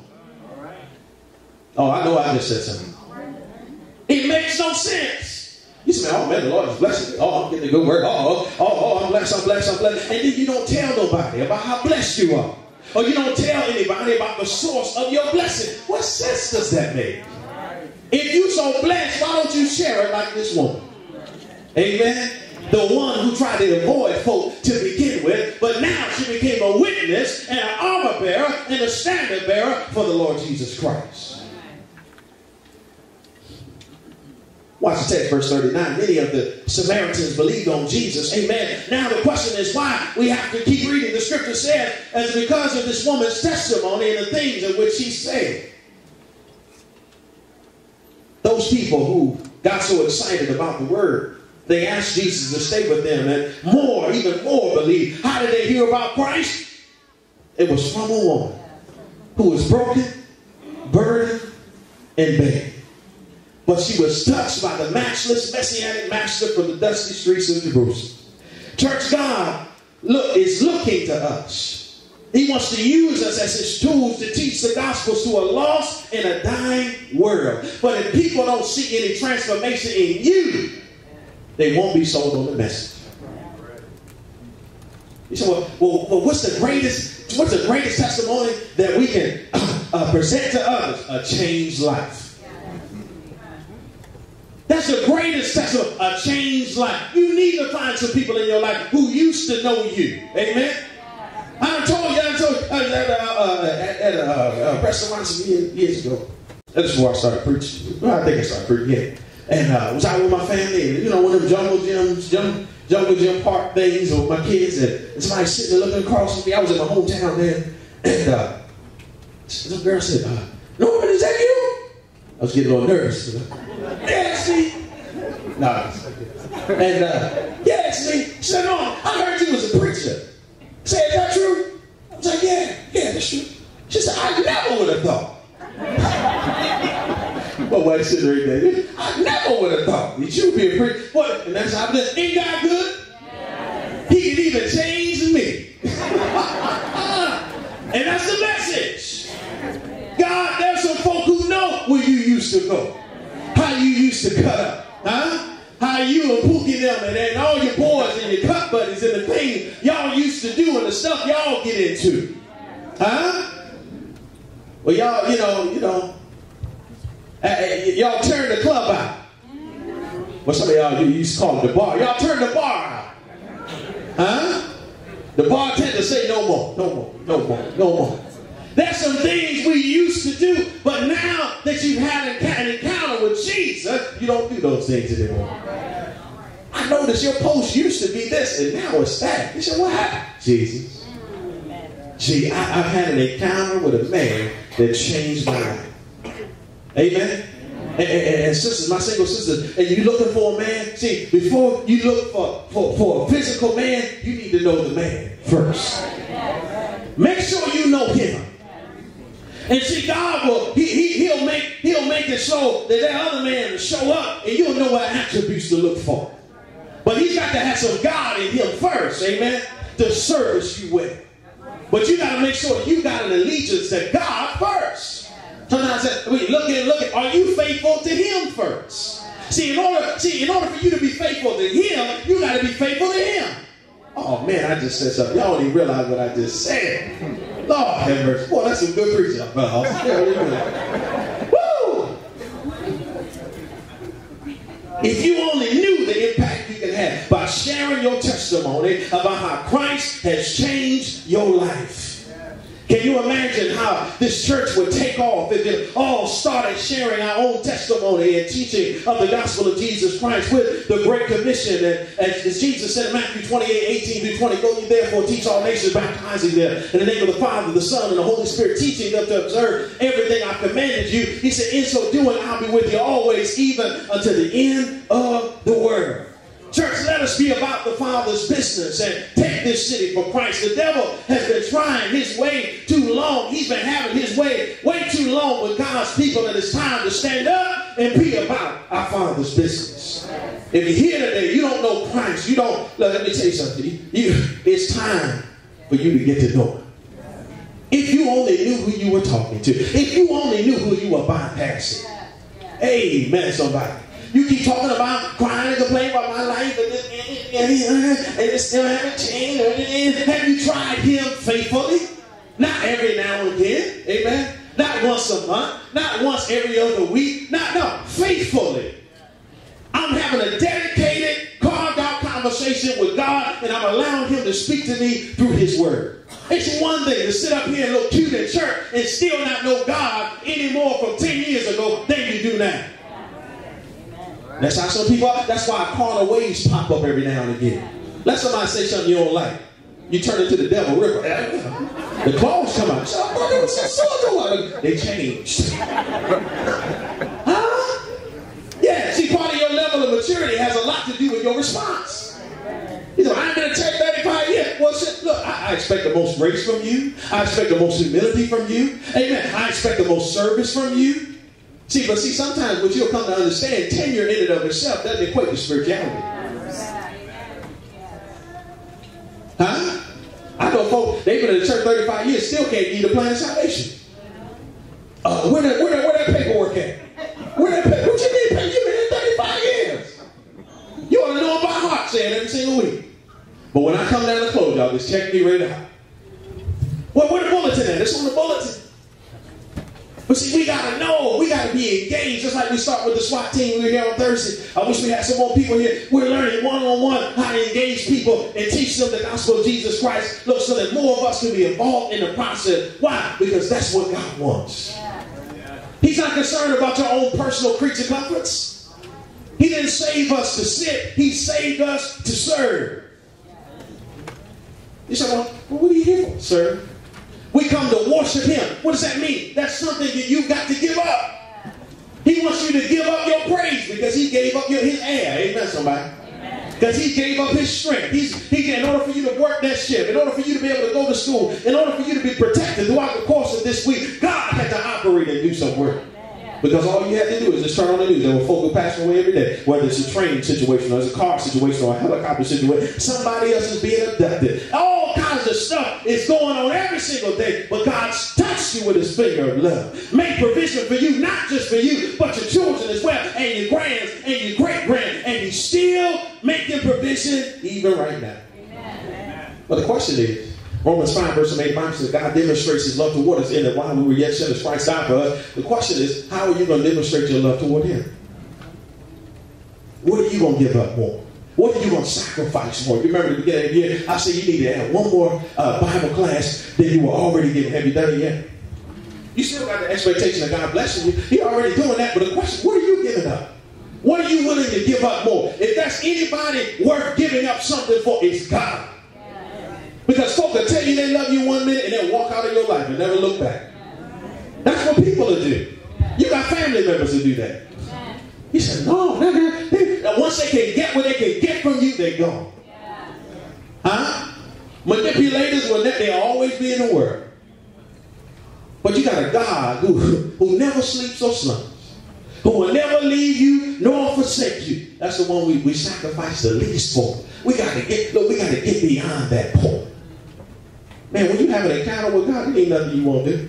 Oh, I know I just said something. It makes no sense. You say, oh man, the Lord is blessing me. Oh, I'm getting a good word. Oh, oh, oh, I'm blessed, I'm blessed, I'm blessed. And then you don't tell nobody about how blessed you are. Or you don't tell anybody about the source of your blessing. What sense does that make? If you're so blessed, why don't you share it like this woman? Amen? The one who tried to avoid folk to begin with, but now she became a witness and an armor bearer and a standard bearer for the Lord Jesus Christ. Watch the text, verse thirty-nine. Many of the Samaritans believed on Jesus. Amen. Now the question is why we have to keep reading. The scripture says, as because of this woman's testimony and the things in which she said. Those people who got so excited about the word, they asked Jesus to stay with them, and more, even more believed. How did they hear about Christ? It was from a woman who was broken, burdened, and begged. But she was touched by the matchless messianic master from the dusty streets of Jerusalem. Church, God look, is looking to us. He wants to use us as his tools to teach the gospels to a lost and a dying world. But if people don't see any transformation in you, they won't be sold on the message. You say, well, well, well what's the greatest, what's the greatest testimony that we can uh, present to others? A changed life. That's the greatest testimony, a changed life. You need to find some people in your life who used to know you. Amen? I told you, I told you, at, uh, uh, at uh, uh, Preston Watson years, years ago, that's before I started preaching. Well, I think I started preaching, yeah. And I uh, was out with my family, and, you know, one of them jungle gyms, jungle, jungle gym park things with my kids, and somebody sitting there looking across from me. I was in my hometown then, and uh, this girl said, uh, Norman, is that you? I was getting a little nervous. Yeah, it's me. No. And, uh, yeah, it's me. She said, no, I heard you was a preacher. I said, is that true? I was like, yeah, yeah, that's true. She said, I never would have thought. My wife said right there, I never would have thought that you would be a preacher. What? And that's how I'm just, ain't God good? Yes. He can even change me. And that's the message. God, there's some folk who know where you used to go. How you used to cut up, huh? How you and Pookie them and, and all your boys and your cut buddies and the things y'all used to do and the stuff y'all get into, huh? Well, y'all, you know, you know, y'all turn the club out. Well, some of y'all used to call it the bar. Y'all turn the bar out, huh? The bartender say no more, no more, no more, no more. There's some things we used to do, but now that you've had an encounter with Jesus, you don't do those things anymore. I I noticed your post used to be this, and now it's that. He said, what happened? Jesus. Gee, I, I've had an encounter with a man that changed my life. Amen? And, and, and sisters, my single sisters, and you're looking for a man, see, before you look for, for, for a physical man, you need to know the man first. Make sure you know him. And see, God will, he, he, he'll, make, he'll make it so that that other man will show up and you'll know what attributes to look for. But he's got to have some God in him first, amen, to service you with. But you got to make sure you got an allegiance to God first. Sometimes I mean, look at look at, are you faithful to him first? See, in order, see, in order for you to be faithful to him, you got to be faithful to him. Oh, man, I just said something. Y'all don't even realize what I just said. Lord have mercy. Boy, that's some good preaching. Woo! If you only knew the impact you can have by sharing your testimony about how Christ has changed your life. Can you imagine how this church would take off if it all started sharing our own testimony and teaching of the gospel of Jesus Christ with the Great Commission? And as Jesus said in Matthew twenty-eight, eighteen through twenty, go ye therefore teach all nations, baptizing them in the name of the Father, the Son, and the Holy Spirit, teaching them to observe everything I commanded you. He said, in so doing, I'll be with you always, even until the end of the world. Church, let us be about the Father's business and take this city for Christ. The devil has been trying his way too long. He's been having his way way too long with God's people, and it's time to stand up and be about our Father's business. If you're here today, you don't know Christ. You don't. Look, let me tell you something. You, it's time for you to get to know him. If you only knew who you were talking to, if you only knew who you were bypassing, amen, somebody. You keep talking about crying and complaining about my life and, this, and, this, and, this, and it still haven't changed. Have you tried him faithfully? Not every now and again. Amen. Not once a month. Not once every other week. Not, no. Faithfully. I'm having a dedicated, carved out conversation with God, and I'm allowing him to speak to me through his word. It's one thing to sit up here and look cute in church and still not know God any more from ten years ago than you do now. That's how some people are. That's why carnal waves pop up every now and again. Let somebody say something you don't like. You turn into the devil river. The claws come out. They changed. Huh? Yeah, see, part of your level of maturity has a lot to do with your response. You know, I've been a church thirty-five years. Well, shit, look, I, I expect the most grace from you. I expect the most humility from you. Amen. I expect the most service from you. See, but see, sometimes what you'll come to understand, tenure in and of itself doesn't equate to spirituality. Huh? I know folks, they've been in the church thirty-five years, still can't give you the plan of salvation. Uh, where, that, where, that, where that paperwork at? Where that paperwork? What you mean, paperwork? You've been in thirty-five years. You ought to know it by heart, saying every single week. But when I come down to close, y'all just check me right out. Well, where the bulletin at? It's on the bulletin. But see, we got to know. We got to be engaged. Just like we start with the SWAT team. We were here on Thursday. I wish we had some more people here. We're learning one-on-one how to engage people and teach them the gospel of Jesus Christ. Look, so that more of us can be involved in the process. Why? Because that's what God wants. He's not concerned about your own personal creature comforts. He didn't save us to sit. He saved us to serve. You say, well, what are you here for, sir? We come to worship him. What does that mean? That's something that you've got to give up. He wants you to give up your praise because he gave up your, his air. Amen, somebody. Because he gave up his strength. He's, he, in order for you to work that shift, in order for you to be able to go to school, in order for you to be protected throughout the course of this week, God had to operate and do some work. Because all you have to do is just turn on the news. There were folk who pass away every day. Whether it's a train situation, or it's a car situation, or a helicopter situation. Somebody else is being abducted. All kinds of stuff is going on every single day. But God's touched you with his finger of love. Made provision for you, not just for you, but your children as well. And your grands, and your great-grand. And he's still making provision even right now. Amen. But the question is, Romans five, verse eight, says, God demonstrates his love toward us in that while we were yet sinners, Christ died for us. The question is, how are you going to demonstrate your love toward him? What are you going to give up more? What are you going to sacrifice more? You remember at the beginning of the year, I said you need to have one more uh, Bible class than you were already giving. Have you done it yet? You still got the expectation of God blessing you. You're already doing that, but the question, what are you giving up? What are you willing to give up more? If that's anybody worth giving up something for, it's God. Because folks will tell you they love you one minute and then walk out of your life and never look back. That's what people will do. You got family members who do that. You say, no, no, no. And once they can get what they can get from you, they're gone. Huh? Manipulators, will ne- they'll always be in the world. But you got a God who, who never sleeps or slumbers, who will never leave you nor forsake you. That's the one we, we sacrifice the least for. We got to get, look, we got to get beyond that point. Man, when you have an encounter with God, there ain't nothing you won't do.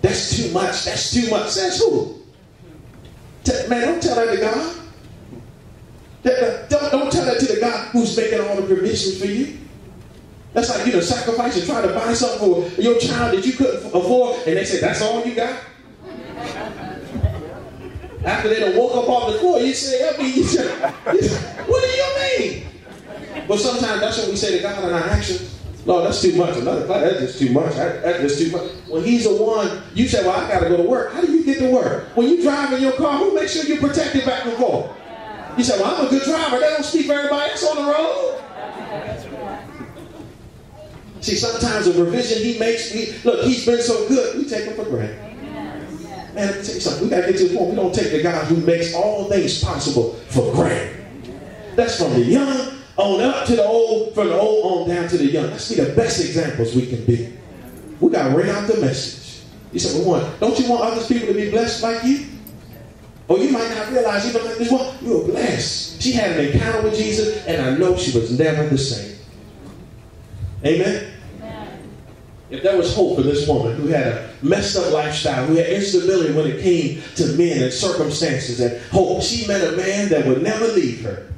That's too much. That's too much. Says who? T- man, don't tell that to God. That, that, don't, don't tell that to the God who's making all the provisions for you. That's like you know, sacrifice and try to buy something for your child that you couldn't afford, and they say that's all you got. After they done woke up off the floor, you say, I mean, you say, what do you mean? But sometimes that's what we say to God in our actions. Lord, that's too much. Another class, that's just too much. That's just too much. When he's the one, you say, well, I got to go to work. How do you get to work? When you drive in your car, who makes sure you're protected back and forth? You say, well, I'm a good driver. They don't speak for everybody else on the road. See, sometimes the provision he makes, he, look, he's been so good, we take him for granted. Man, let me tell you something. We got to get to the point. We don't take the God who makes all things possible for granted. That's from the young on up to the old, from the old on down to the young. That's be the best examples we can be. We got to ring out the message. You say, well, one, don't you want other people to be blessed like you? Or you might not realize, even like this one, you were blessed. She had an encounter with Jesus, and I know she was never the same. Amen? Amen? If there was hope for this woman who had a messed up lifestyle, who had instability when it came to men and circumstances and hope, she met a man that would never leave her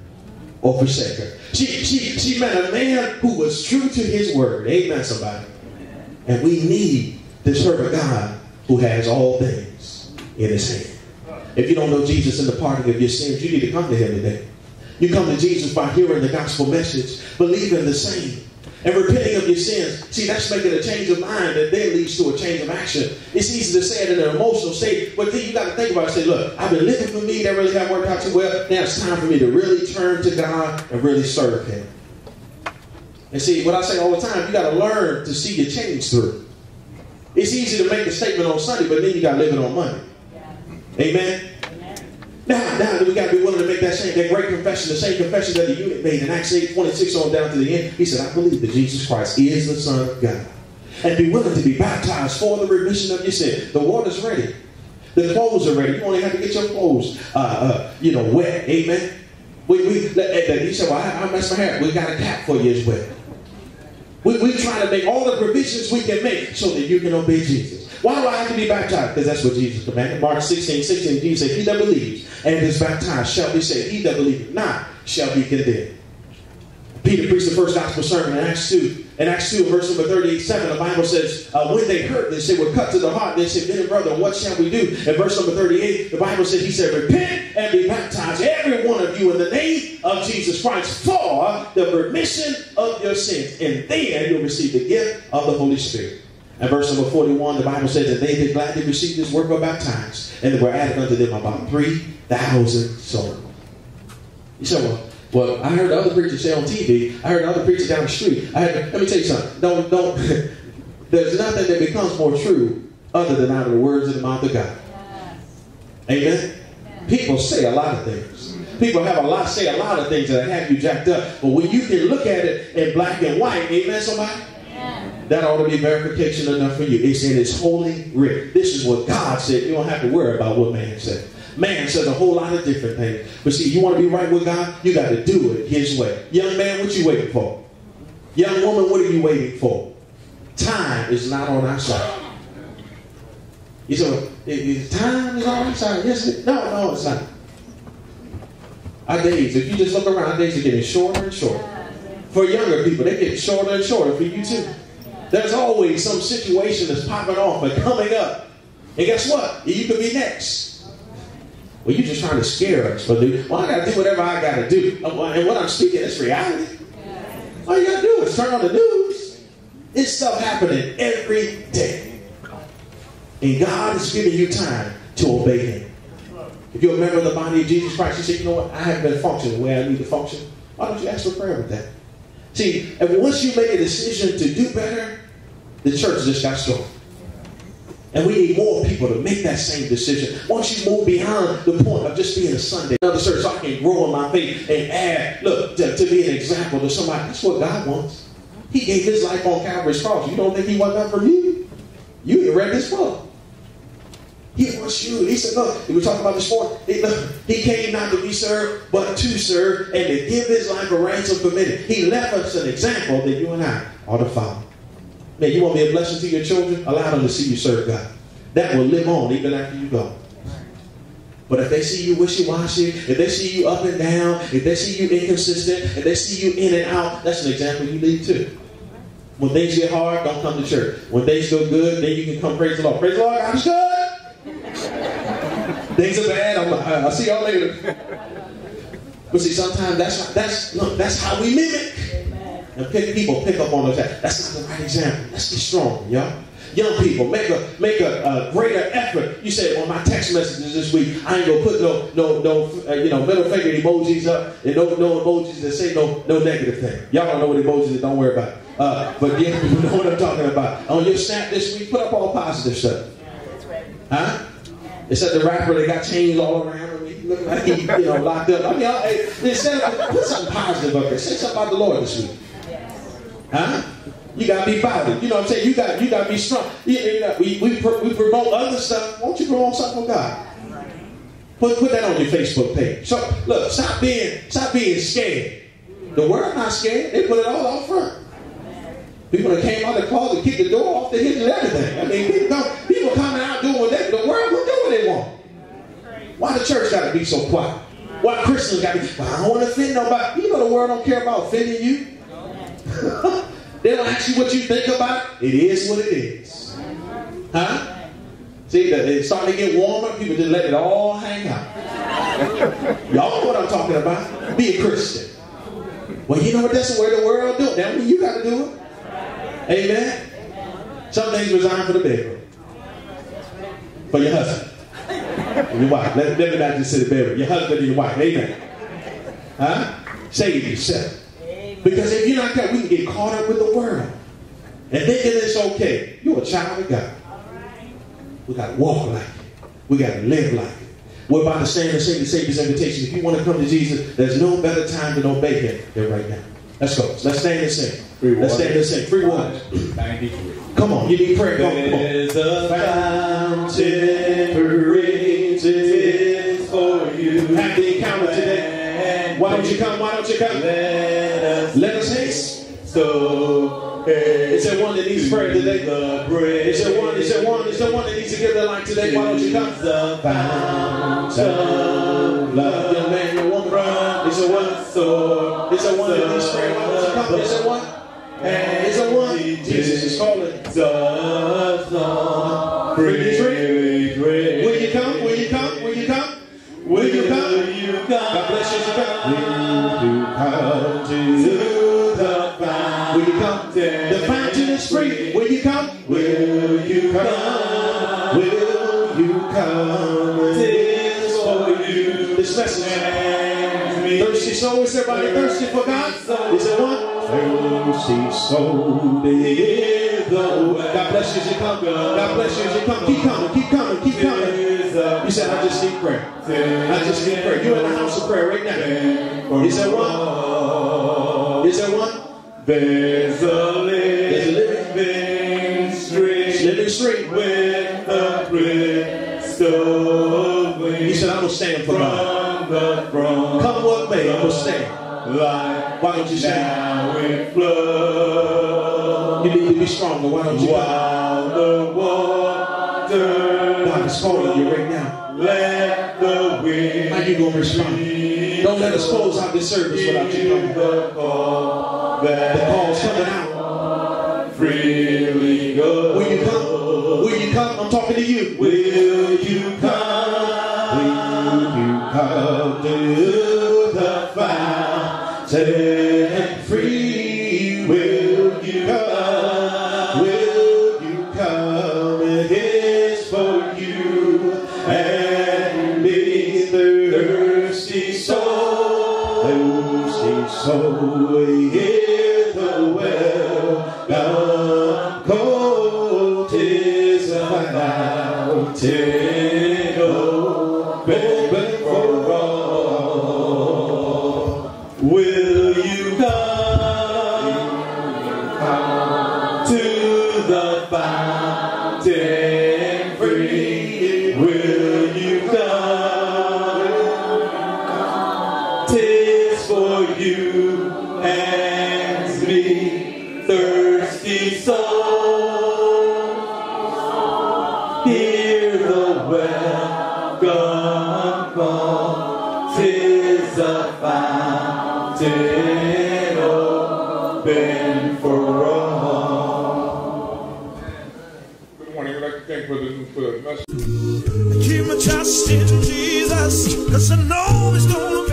or forsake her. She, she, she met a man who was true to his word. Amen, somebody. Amen. And we need to serve a God who has all things in his hand. If you don't know Jesus in the parting of your sins, you need to come to him today. You come to Jesus by hearing the gospel message, believing the same, and repenting of your sins. See, that's making a change of mind that then leads to a change of action. It's easy to say it in an emotional state, but then you got to think about it and say, look, I've been living for me. That really hasn't worked out too well. Now it's time for me to really turn to God and really serve him. And see, what I say all the time, you got to learn to see the change through. It's easy to make a statement on Sunday, but then you got to live it on Monday. Amen? Amen. Now, now we got to be willing to make that same, that great confession, the same confession that the eunuch made in Acts eight twenty-six on down to the end. He said, I believe that Jesus Christ is the Son of God. And be willing to be baptized for the remission of your sin. The water's ready. The clothes are ready. You only have to get your clothes, uh, uh, you know, wet. Amen? We, we, he said, well, I, I messed my hair. We got a cap for you as well. We, we try to make all the provisions we can make so that you can obey Jesus. Why do I have to be baptized? Because that's what Jesus commanded. Mark sixteen sixteen, Jesus said, he that believes and is baptized shall be saved. He that believeth not shall be condemned. Peter preached the first gospel sermon in Acts two. In Acts two, verse number thirty-eight, seven, the Bible says, uh, when they heard this, they were cut to the heart. They said, men and brother, what shall we do? In verse number thirty-eight, the Bible says, he said, repent and be baptized, every one of you, in the name of Jesus Christ, for the remission of your sins. And then you'll receive the gift of the Holy Spirit. And verse number forty-one, the Bible says that they did gladly receive this work about times, and were added unto them about three thousand souls. You say, well, well, I heard the other preachers say on T V, I heard the other preachers down the street. I heard, let me tell you something. Don't, don't, there's nothing that becomes more true other than out of the words of the mouth of God. Yes. Amen? Yes. People say a lot of things. People have a lot, say a lot of things that have you jacked up. But when you can look at it in black and white, amen, somebody? That ought to be verification enough for you. It's in its holy writ. This is what God said. You don't have to worry about what man said. Man says a whole lot of different things. But see, you want to be right with God? You got to do it his way. Young man, what you waiting for? Young woman, what are you waiting for? Time is not on our side. You say, is time is on our side? Yes, it, no, no, it's not. Our days, if you just look around, our days are getting shorter and shorter. For younger people, they're getting shorter and shorter. For you too. There's always some situation that's popping off and coming up. And guess what? You could be next. Well, you're just trying to scare us. But well, I got to do whatever I got to do. And what I'm speaking is reality. All you got to do is turn on the news. It's stuff happening every day. And God is giving you time to obey him. If you're a member of the body of Jesus Christ, you say, you know what, I haven't been functioning the way I need to function. Why don't you ask for prayer with that? See, and once you make a decision to do better, the church just got strong. And we need more people to make that same decision. Once you move beyond the point of just being a Sunday, another church, so I can grow in my faith and add, look, to, to be an example to somebody. That's what God wants. He gave his life on Calvary's cross. You don't think he wants that for you? You didn't read this book. He wants you. He said, look, we were talking about this morning. He, look, he came not to be served, but to serve and to give his life a ransom for many. He left us an example that you and I are to follow. Man, you want to be a blessing to your children? Allow them to see you serve God. That will live on even after you go. But if they see you wishy-washy, if they see you up and down, if they see you inconsistent, if they see you in and out, that's an example you lead to. When things get hard, don't come to church. When things go good, then you can come praise the Lord. Praise the Lord, I'm good. Things are bad, I'm like, I'll see y'all later. But see, sometimes that's, that's, look, that's how we mimic. And pick, people pick up on those. That's not the right example. Let's be strong, y'all. Young people, make a make a, a greater effort. You say, on my text messages this week, I ain't gonna put no no no uh, you know middle finger emojis up and no no emojis that say no no negative thing. Y'all don't know what emojis are. Don't worry about it. Uh, but yeah, you know what I'm talking about. On your snap this week, put up all positive stuff. Yeah, that's right. Huh? Yeah. Except the rapper that got chains all around him. He looked like he you know locked up. I mean, y'all, hey, instead of, put something positive up there. Say something about the Lord this week. Huh? You gotta be bothered. You know what I'm saying? You got you gotta be strong. You, you know, we, we, we promote other stuff. Won't you promote something with God? Put put that on your Facebook page. So look, stop being stop being scared. The world not scared. They put it all out front. People that came out of the closet, kicked the door off the hinge and everything. I mean, people don't, people coming out doing what they, the world will do what they want. Why the church gotta be so quiet? Why Christians gotta be? Well, I don't want to offend nobody. You know the world don't care about offending you. They don't ask you what you think about it. It is what it is. Huh? See, it's starting to get warmer. People just let it all hang out. Y'all know what I'm talking about. Be a Christian. Well, you know what? That's the way the world do it. That means you got to do it. Amen? Some things resign for the bedroom. For your husband. And your wife. Let, let me not just say the bedroom. Your husband and your wife. Amen? Huh? Save yourself. Because if you're not careful, we can get caught up with the world. And thinking it's okay. You're a child of God. Right. We got to walk like it. We got to live like it. We're about to stand and sing the Savior's invitation. If you want to come to Jesus, there's no better time to obey him than right now. Let's go. Let's stand and sing. Free Let's stand and sing. Free words. Come on. You need prayer. Come on. Come on. There's a fountain bridges for you. Have the encounter today. Why don't you come? Why don't you come? Let us haste. So is there one that needs prayer today? Is there one? Is there one? Is there one that needs to give their life today? Why don't you come? The fountain, love your man, your woman. Is there one? So is there one that needs prayer? Why don't you come? Is there one? Is there one? Jesus is calling. The free tree. Will you come? Will you come? Will you come? Will you come? God bless you. Will you come to the fountain? Will you come? The fountain is free. Will you come? Will you come? Will you come? This is for you. This message. Thirsty soul, is everybody thirsty for God? Is it one? Thirsty soul, hear the word. God bless you as you come. God bless you as you come. Keep coming. Keep coming. Keep coming. You said, I just need prayer. I just need prayer. You're in the house of prayer right now. Is there one? Is there one? There's a living street. Living street. With the crystal wings. You said, I'm going to stand for God. Come what may, I'm going to stand. Why don't you stand? You need to be stronger. Why don't you go? God is calling you right now. Let the wind. How you gonna respond? Don't let us close out this service without you coming. The call. The call's coming out. Freely go. Will you come? Will you come? I'm talking to you. Will you come? Will you come to the fountain? Free. Will you come? Will you come? And me Take hope, baby, for all. Will you come to the fountain free? Will you come? Tis for you and me, thirsty soul. Welcome call, tis a fountain open for all. Good morning. I'd like to thank Brother Newton for the message. I keep my trust in Jesus, because I know He's going to